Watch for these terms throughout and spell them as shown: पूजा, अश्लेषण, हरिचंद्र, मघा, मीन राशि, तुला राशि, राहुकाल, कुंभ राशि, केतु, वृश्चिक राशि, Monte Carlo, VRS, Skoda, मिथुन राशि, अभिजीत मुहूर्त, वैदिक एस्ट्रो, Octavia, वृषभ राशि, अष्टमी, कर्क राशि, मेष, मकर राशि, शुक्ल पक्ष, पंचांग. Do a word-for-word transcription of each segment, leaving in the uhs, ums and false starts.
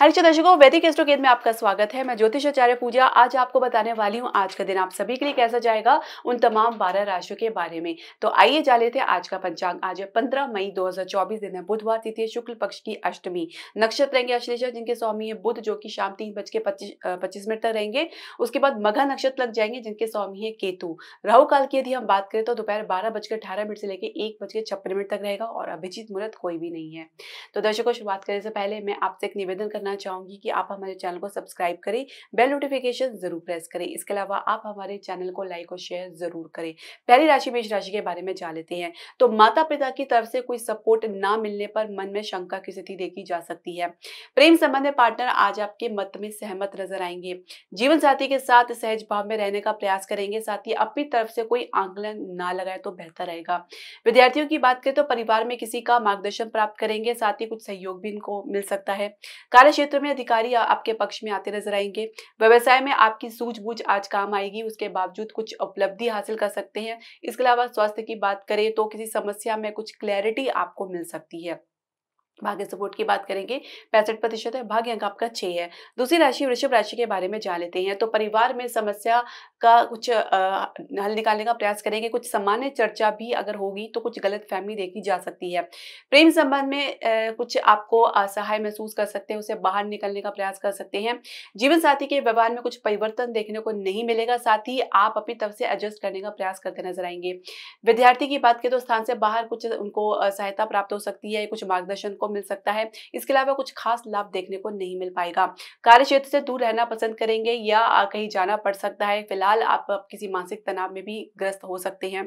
हरिचंद्र दर्शकों, वैदिक एस्ट्रो में आपका स्वागत है। मैं ज्योतिषाचार्य पूजा आज आपको बताने वाली हूँ आज का दिन आप सभी के लिए कैसा जाएगा उन तमाम बारह राशियों के बारे में। तो आइए जान लेते हैं आज का पंचांग। आज है पंद्रह मई दो हजार चौबीस, दिन है बुधवार, तिथि है शुक्ल पक्ष की अष्टमी, नक्षत्र रहेंगे अश्लेषण जिनके स्वामी है बुध जो कि शाम तीन बज के पच्चीस मिनट तक रहेंगे। उसके बाद मघा नक्षत्र लग जाएंगे जिनके स्वामी है केतु। राहुकाल की यदि हम बात करें तो दोपहर बारह बजकर अठारह मिनट से लेकर एक बज के छप्पन मिनट तक रहेगा और अभिजीत मुहूर्त कोई भी नहीं है। तो दर्शकों, शुरुआत करने से पहले मैं आपसे एक निवेदन करना चाहूंगी कि आप हमारे चैनल को सब्सक्राइब करें, बेल नोटिफिकेशन जरूर प्रेस करें। इसके अलावा आप हमारे चैनल को लाइक और शेयर जरूर करें। पहली राशि मेष राशि के बारे में जान लेते हैं। तो माता पिता की तरफ से कोई सपोर्ट ना मिलने पर मन में शंका की स्थिति देखी जा सकती है। प्रेम संबंध में पार्टनर आज आपके मत में सहमत नजर आएंगे। जीवन साथी के साथ सहज भाव में रहने का प्रयास करेंगे, साथ ही अपनी तरफ से कोई आंकलन ना लगाए तो बेहतर रहेगा। विद्यार्थियों की बात करें तो परिवार में किसी का मार्गदर्शन प्राप्त करेंगे, साथ ही कुछ सहयोग भी इनको मिल सकता है। कार्य क्षेत्र में अधिकारी आपके पक्ष में आते नजर आएंगे। व्यवसाय में आपकी सूझबूझ आज काम आएगी, उसके बावजूद कुछ उपलब्धि हासिल कर सकते हैं। इसके अलावा स्वास्थ्य की बात करें तो किसी समस्या में कुछ क्लैरिटी आपको मिल सकती है। भाग्य सपोर्ट की बात करेंगे, पैंसठ प्रतिशत है, भाग्य अंक आपका छह है। दूसरी राशि वृषभ राशि के बारे में जान लेते हैं। तो परिवार में समस्या का कुछ आ, हल निकालने का प्रयास करेंगे। कुछ सामान्य चर्चा भी अगर होगी तो कुछ गलत फहमी देखी जा सकती है। प्रेम संबंध में आ, कुछ आपको असहाय महसूस कर सकते हैं, उसे बाहर निकलने का प्रयास कर सकते हैं। जीवन साथी के व्यवहार में कुछ परिवर्तन देखने को नहीं मिलेगा, साथ ही आप अपनी तरफ से एडजस्ट करने का प्रयास करते नजर आएंगे। विद्यार्थी की बात करें तो स्थान से बाहर कुछ उनको सहायता प्राप्त हो सकती है, कुछ मार्गदर्शन मिल सकता है। इसके अलावा कुछ खास लाभ देखने को नहीं मिल पाएगा। कार्य क्षेत्र से दूर रहना पसंद करेंगे या कहीं जाना पड़ सकता है। फिलहाल आप किसी मानसिक तनाव में भी ग्रस्त हो सकते हैं।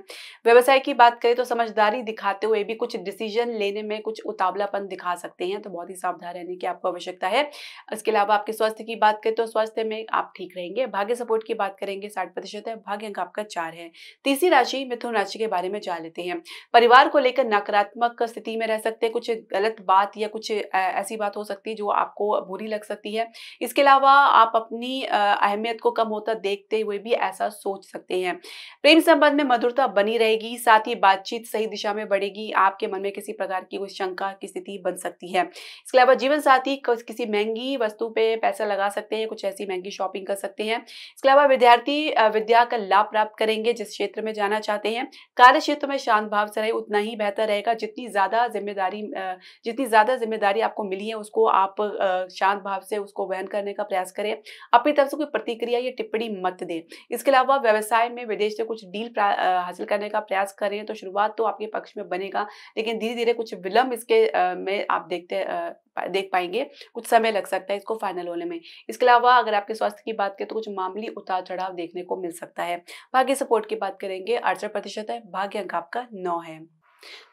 व्यवसाय की बात करें तो समझदारी दिखाते हुए भी कुछ डिसीजन लेने में कुछ उतावलापन दिखा सकते हैं, तो बहुत ही सावधान रहने की आपको आवश्यकता है। इसके अलावा आपके स्वास्थ्य की बात करें तो स्वास्थ्य में आप ठीक रहेंगे। भाग्य सपोर्ट की बात करेंगे, साठ प्रतिशत है, भाग्य अंक आपका चार है। तीसरी राशि मिथुन राशि के बारे में जान लेते हैं। परिवार को लेकर नकारात्मक स्थिति में रह सकते, कुछ गलत बात या कुछ ऐसी बात हो सकती है जो आपको बुरी लग सकती है। इसके अलावा आप अपनी अहमियत को कम होता देखते हुए भी ऐसा सोच सकते हैं। प्रेम संबंध में मधुरता बनी रहेगी, साथ ही बातचीत सही दिशा में बढ़ेगी। आपके मन में किसी प्रकार की कोई शंका की स्थिति बन सकती है। इसके अलावा जीवन साथी किसी महंगी वस्तु पे पैसा लगा सकते हैं, कुछ ऐसी महंगी शॉपिंग कर सकते हैं। इसके अलावा विद्यार्थी विद्या का लाभ प्राप्त करेंगे जिस क्षेत्र में जाना चाहते हैं। कार्य क्षेत्र में शांत भाव से रहे उतना ही बेहतर रहेगा। जितनी ज्यादा जिम्मेदारी जितनी ज़्यादा जिम्मेदारी आपको मिली है उसको आप शांत भाव से उसको वहन करने का प्रयास करें। अपनी तरफ से कोई प्रतिक्रिया या टिप्पणी मत दें। इसके अलावा व्यवसाय में विदेश से कुछ डील हासिल करने का प्रयास करें तो शुरुआत तो आपके पक्ष में बनेगा, लेकिन धीरे धीरे कुछ विलंब इसके आ, में आप देखते आ, देख पाएंगे। कुछ समय लग सकता है इसको फाइनल होने में। इसके अलावा अगर आपके स्वास्थ्य की बात करें तो कुछ मामूली उतार चढ़ाव देखने को मिल सकता है। भाग्य सपोर्ट की बात करेंगे, अड़सठ प्रतिशत है, भाग्य अंक आपका नौ है।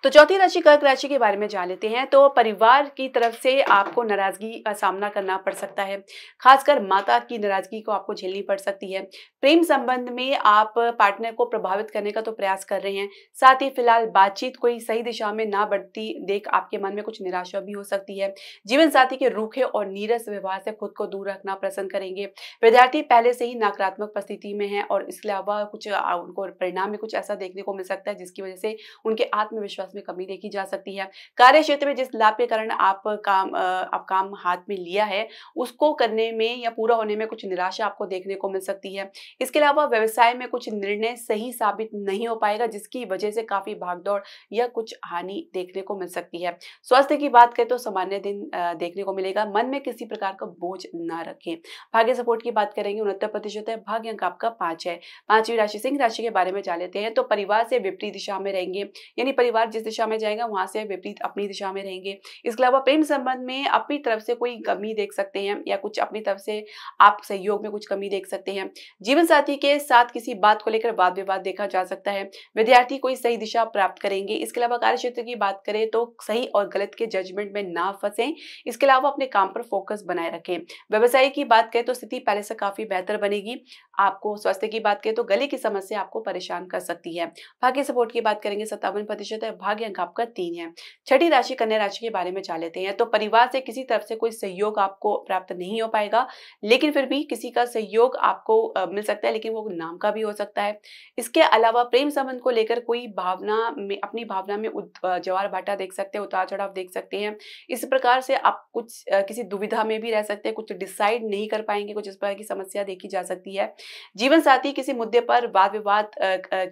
तो चौथी राशि कर्क राशि के बारे में जान लेते हैं। तो परिवार की तरफ से आपको नाराजगी का सामना करना पड़ सकता है, खासकर माता की नाराजगी को आपको झेलनी पड़ सकती है। प्रेम संबंध में आप पार्टनर को प्रभावित करने का तो प्रयास कर रहे हैं, साथ ही फिलहाल बातचीत कोई सही दिशा में ना बढ़ती देख आपके मन में कुछ निराशा भी हो सकती है। जीवन साथी के रूखे और नीरस व्यवहार से खुद को दूर रखना पसंद करेंगे। विद्यार्थी पहले से ही नकारात्मक परिस्थिति में है और इसके अलावा कुछ उनको परिणाम में कुछ ऐसा देखने को मिल सकता है जिसकी वजह से उनके आत्म विश्वास में कमी देखी जा सकती है। कार्य क्षेत्र में जिस लाभ के कारण आप काम आप काम हाथ में लिया है उसको करने में या पूरा होने में कुछ निराशा आपको देखने को मिल सकती है। इसके अलावा व्यवसाय में कुछ निर्णय सही साबित नहीं हो पाएगा जिसकी वजह से काफी भागदौड़ या कुछ हानि देखने को मिल सकती है। स्वास्थ्य की बात करें तो सामान्य दिन देखने को मिलेगा। मन में किसी प्रकार का बोझ ना रखें। भाग्य सपोर्ट की बात करेंगे, उनहत्तर प्रतिशत है, भाग्य अंक आपका पांच है। पांचवी राशि सिंह राशि के बारे में जान लेते हैं। तो परिवार से विपरीत दिशा में रहेंगे, यानी परिवार जिस दिशा में जाएगा वहां से विपरीत अपनी दिशा में रहेंगे। इसके अलावा प्रेम संबंध में अपनी तरफ से कोई कमी देख सकते हैं या कुछ अपनी तरफ से आप सहयोग में कुछ कमी देख सकते हैं। जीवन साथी के साथ किसी बात को लेकर वाद विवाद देखा जा सकता है। विद्यार्थी कोई सही दिशा प्राप्त करेंगे। इसके अलावा कार्य क्षेत्र की बात करें तो सही और गलत के जजमेंट में ना फंसे। इसके अलावा अपने काम पर फोकस बनाए रखें। व्यवसाय की बात करें तो स्थिति पहले से काफी बेहतर बनेगी। आपको स्वास्थ्य की बात करें तो गले की समस्या आपको परेशान कर सकती है। बाकी सपोर्ट की बात करेंगे, सत्तावन प्रतिशत प्रतिशत है। भाग्य अंक आपका तीन है। छठी राशि कन्या राशि के बारे में जान लेते हैं। तो परिवार से किसी तरफ से कोई सहयोग आपको प्राप्त नहीं हो पाएगा, लेकिन फिर भी किसी का सहयोग आपको मिल सकता है, लेकिन वो नाम का भी हो सकता है। इसके अलावा प्रेम संबंध को लेकर कोई भावना में, अपनी भावना में ज्वार भाटा देख सकते हैं, उतार चढ़ाव देख सकते हैं। इस प्रकार से आप कुछ किसी दुविधा में भी रह सकते हैं, कुछ डिसाइड नहीं कर पाएंगे, कुछ इस प्रकार की समस्या देखी जा सकती है। जीवन साथी किसी मुद्दे पर वाद विवाद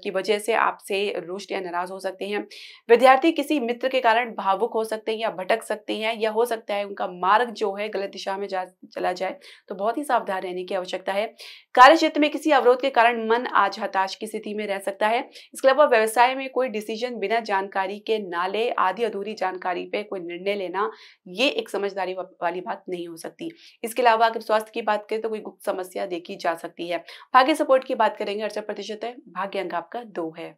की वजह से आपसे रुष्ट या नाराज हो सकते हैं। विद्यार्थी किसी मित्र के कारण भावुक हो सकते हैं या भटक सकते हैं, या हो सकता है उनका मार्ग जो है गलत दिशा में जा चला जाए, तो बहुत ही सावधान रहने की आवश्यकता है। कार्य क्षेत्र में किसी अवरोध के कारण मन आज हताश की स्थिति में रह सकता है। इसके अलावा व्यवसाय में कोई डिसीजन बिना जानकारी के ना ले, आधी अधूरी जानकारी पे कोई निर्णय लेना ये एक समझदारी वाली बात नहीं हो सकती। इसके अलावा अगर स्वास्थ्य की बात करें तो कोई गुप्त समस्या देखी जा सकती है। भाग्य सपोर्ट की बात करेंगे, अड़सठ प्रतिशत है। भाग्य अंक आपका दो है।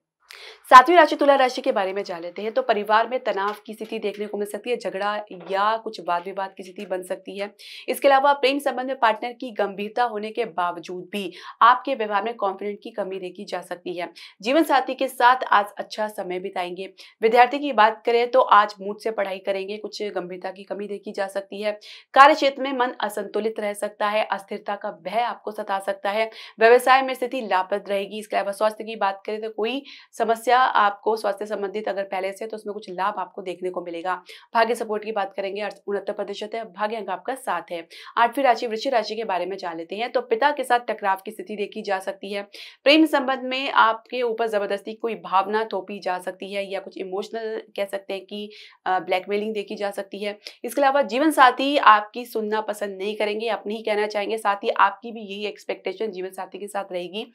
सातवीं राशि तुला राशि के बारे में जान लेते हैं। तो परिवार में तनाव की स्थिति देखने को मिल सकती है, झगड़ा या कुछ वाद विवाद की स्थिति बन सकती है। इसके अलावा प्रेम संबंध में पार्टनर की गंभीरता होने के बावजूद भी आपके व्यवहार में कॉन्फिडेंस की कमी देखी जा सकती है। जीवन साथी के साथ आज अच्छा समय बिताएंगे। विद्यार्थी की बात करें तो आज मूड से पढ़ाई करेंगे, कुछ गंभीरता की कमी देखी जा सकती है। कार्य क्षेत्र में मन असंतुलित रह सकता है, अस्थिरता का भय आपको सता सकता है। व्यवसाय में स्थिति लाभप्रद रहेगी। इसके अलावा स्वास्थ्य की बात करें तो कोई समस्या आपको स्वास्थ्य संबंधित अगर पहले से तो उसमें कुछ लाभ आपको देखने को मिलेगा। भाग्य सपोर्ट की बात करेंगे, उनहत्तर प्रतिशत है। भाग्य अंक आपका सात है। आठवीं राशि वृश्चिक राशि के बारे में जान लेते हैं। तो पिता के साथ टकराव की स्थिति देखी जा सकती है। प्रेम संबंध में आपके ऊपर जबरदस्ती कोई भावना थोपी जा सकती है, या कुछ इमोशनल कह सकते हैं कि ब्लैकमेलिंग देखी जा सकती है। इसके अलावा जीवन साथी आपकी सुनना पसंद नहीं करेंगे, अपनी ही कहना चाहेंगे, साथ ही आपकी भी यही एक्सपेक्टेशन जीवन साथी के साथ रहेगी।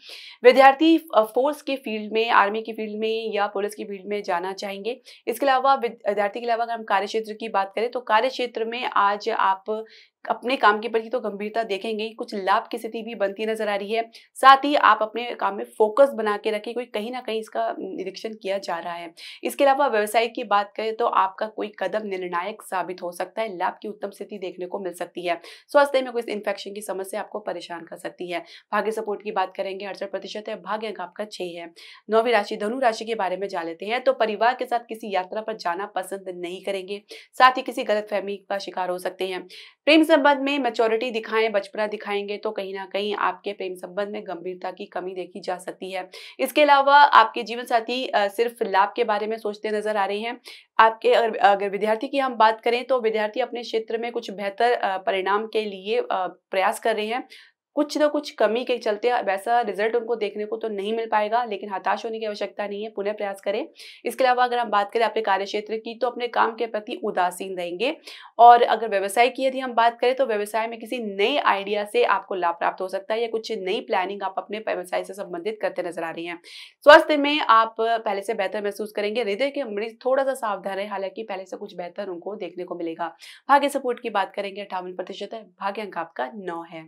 विद्यार्थी फोर्स के फील्ड में, आर्मी की फील्ड में या पुलिस की फील्ड में जाना चाहेंगे। इसके अलावा विद्यार्थी के अलावा अगर हम कार्य क्षेत्र की बात करें तो कार्य क्षेत्र में आज आप अपने काम के प्रति तो गंभीरता देखेंगे, कुछ लाभ की स्थिति भी बनती नजर आ रही है। साथ ही आप अपने काम में फोकस बना के रखें, कोई कहीं ना कहीं इसका निरीक्षण किया जा रहा है। इसके अलावा व्यवसाय की बात करें तो आपका कोई कदम निर्णायक साबित हो सकता है, लाभ की उत्तम स्थिति देखने को मिल सकती है। स्वास्थ्य में कोई इन्फेक्शन की समस्या आपको परेशान कर सकती है। भाग्य सपोर्ट की बात करेंगे, अड़सठ प्रतिशत है। भाग्य अंक आपका छः है। नौवीं राशि धनु राशि के बारे में जान लेते हैं। तो परिवार के साथ किसी यात्रा पर जाना पसंद नहीं करेंगे, साथ ही किसी गलतफहमी का शिकार हो सकते हैं। प्रेम संबंध में मैच्योरिटी दिखाएं, बचपना दिखाएंगे तो कहीं ना कहीं आपके प्रेम संबंध में गंभीरता की कमी देखी जा सकती है। इसके अलावा आपके जीवन साथी सिर्फ लाभ के बारे में सोचते नजर आ रहे हैं। आपके अगर अगर विद्यार्थी की हम बात करें तो विद्यार्थी अपने क्षेत्र में कुछ बेहतर परिणाम के लिए प्रयास कर रहे हैं, कुछ ना कुछ कमी के चलते वैसा रिजल्ट उनको देखने को तो नहीं मिल पाएगा, लेकिन हताश होने की आवश्यकता नहीं है, पुनः प्रयास करें। इसके अलावा अगर हम बात करें अपने कार्य क्षेत्र की तो अपने काम के प्रति उदासीन रहेंगे, और अगर व्यवसाय की यदि हम बात करें तो व्यवसाय में किसी नए आइडिया से आपको लाभ प्राप्त हो सकता है, या कुछ नई प्लानिंग आप अपने व्यवसाय से संबंधित करते नजर आ रही हैं। स्वास्थ्य में आप पहले से बेहतर महसूस करेंगे। हृदय के मरीज थोड़ा सा सावधान रहे, हालांकि पहले से कुछ बेहतर उनको देखने को मिलेगा। भाग्य सपोर्ट की बात करेंगे, अट्ठावन प्रतिशत है। भाग्य अंक आपका नौ है।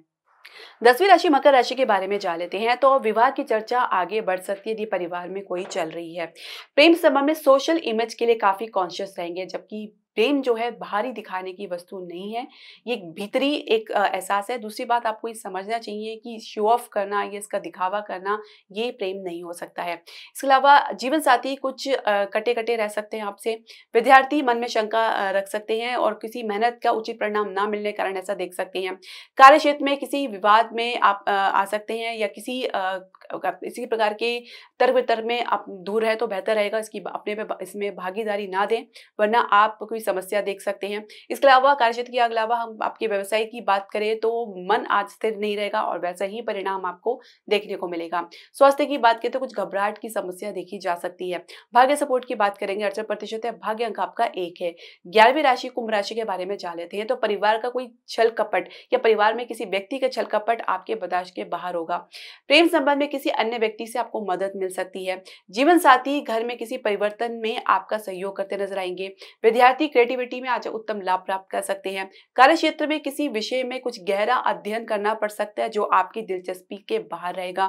दसवीं राशि मकर राशि के बारे में जान लेते हैं। तो विवाह की चर्चा आगे बढ़ सकती है, यदि परिवार में कोई चल रही है। प्रेम संबंध में सोशल इमेज के लिए काफी कॉन्शियस रहेंगे, जबकि प्रेम जो है बाहरी दिखाने की वस्तु नहीं है, ये एक भीतरी एक एहसास है। दूसरी बात, आपको ये समझना चाहिए कि शो ऑफ करना या इसका दिखावा करना ये प्रेम नहीं हो सकता है। इसके अलावा जीवन साथी कुछ कटे कटे रह सकते हैं आपसे। विद्यार्थी मन में शंका रख सकते हैं और किसी मेहनत का उचित परिणाम ना मिलने के कारण ऐसा देख सकते हैं। कार्य क्षेत्र में किसी विवाद में आप आ सकते हैं, या किसी किसी प्रकार के तर्क वितर्क में आप दूर है तो बेहतर रहेगा। इसकी अपने पे इसमें भागीदारी ना दें, वरना आप कोई समस्या देख सकते हैं। इसके अलावा कार्यक्षेत्र के अलावा हम आपके व्यवसाय की बात करें तो मन आज स्थिर नहीं रहेगा और वैसा ही परिणाम आपको देखने को मिलेगा। स्वास्थ्य की बात करें तो कुछ घबराहट की समस्या देखी जा सकती है। भाग्य सपोर्ट की बात करेंगे, अड़सठ प्रतिशत है। भाग्य अंक आपका एक है। ग्यारहवीं राशि कुंभ राशि के बारे में जान लेते हैं। तो परिवार का कोई छल कपट या परिवार में किसी व्यक्ति का छल कपट आपके बर्दाश्त के बाहर होगा। प्रेम संबंध में किसी अन्य व्यक्ति से आपको मदद मिल सकती है। जीवन साथी घर में किसी परिवर्तन में आपका सहयोग करते नजर आएंगे। विद्यार्थी क्रिएटिविटी में आज उत्तम लाभ प्राप्त कर सकते हैं। कार्य क्षेत्र में किसी विषय में कुछ गहरा अध्ययन करना पड़ सकता है, जो आपकी दिलचस्पी के बाहर रहेगा।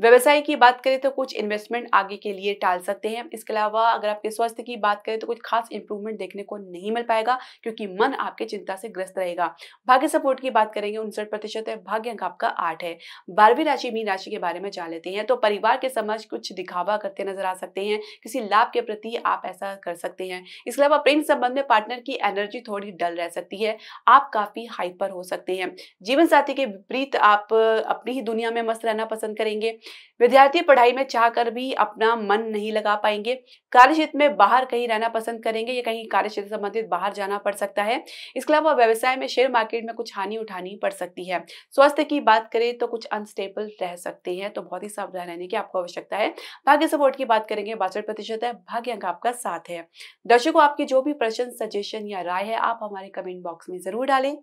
व्यवसाय की बात करें तो कुछ इन्वेस्टमेंट आगे के लिए टाल सकते हैं। इसके अलावा अगर आपके स्वास्थ्य की बात करें तो कुछ खास इंप्रूवमेंट देखने को नहीं मिल पाएगा, क्योंकि मन आपके चिंता से ग्रस्त रहेगा। भाग्य सपोर्ट की बात करेंगे, उनसठ प्रतिशत है। भाग्य अंक आपका आठ है। बारहवीं राशि मीन राशि के बारे में जान लेते हैं तो परिवार के समक्ष कुछ दिखावा करते नजर आ सकते हैं। किसी लाभ के प्रति आप ऐसा कर सकते हैं। इसके अलावा प्रेम संबंध में पार्टनर की एनर्जी थोड़ी डल रह सकती है, आप काफी हाइपर हो सकते हैं। जीवन साथी के विपरीत आप अपनी ही दुनिया में मस्त रहना पसंद करेंगे। विद्यार्थी पढ़ाई में चाहकर भी अपना मन नहीं लगा पाएंगे। कार्यक्षेत्र में बाहर कहीं रहना पसंद करेंगे या कहीं कार्यक्षेत्र संबंधित बाहर जाना पड़ सकता है। इसके अलावा व्यवसाय में शेयर मार्केट में कुछ हानि उठानी पड़ सकती है। स्वास्थ्य की बात करें तो कुछ अनस्टेबल रह सकते हैं, तो बहुत ही सावधान रहने की आपको आवश्यकता है। भाग्य सपोर्ट की बात करेंगे, बासठ प्रतिशत है, भाग्य अंक आपका साथ है। दर्शकों, आपकी जो भी प्रश्न, सजेशन या राय है आप हमारे कमेंट बॉक्स में जरूर डालें।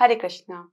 हरे कृष्णा।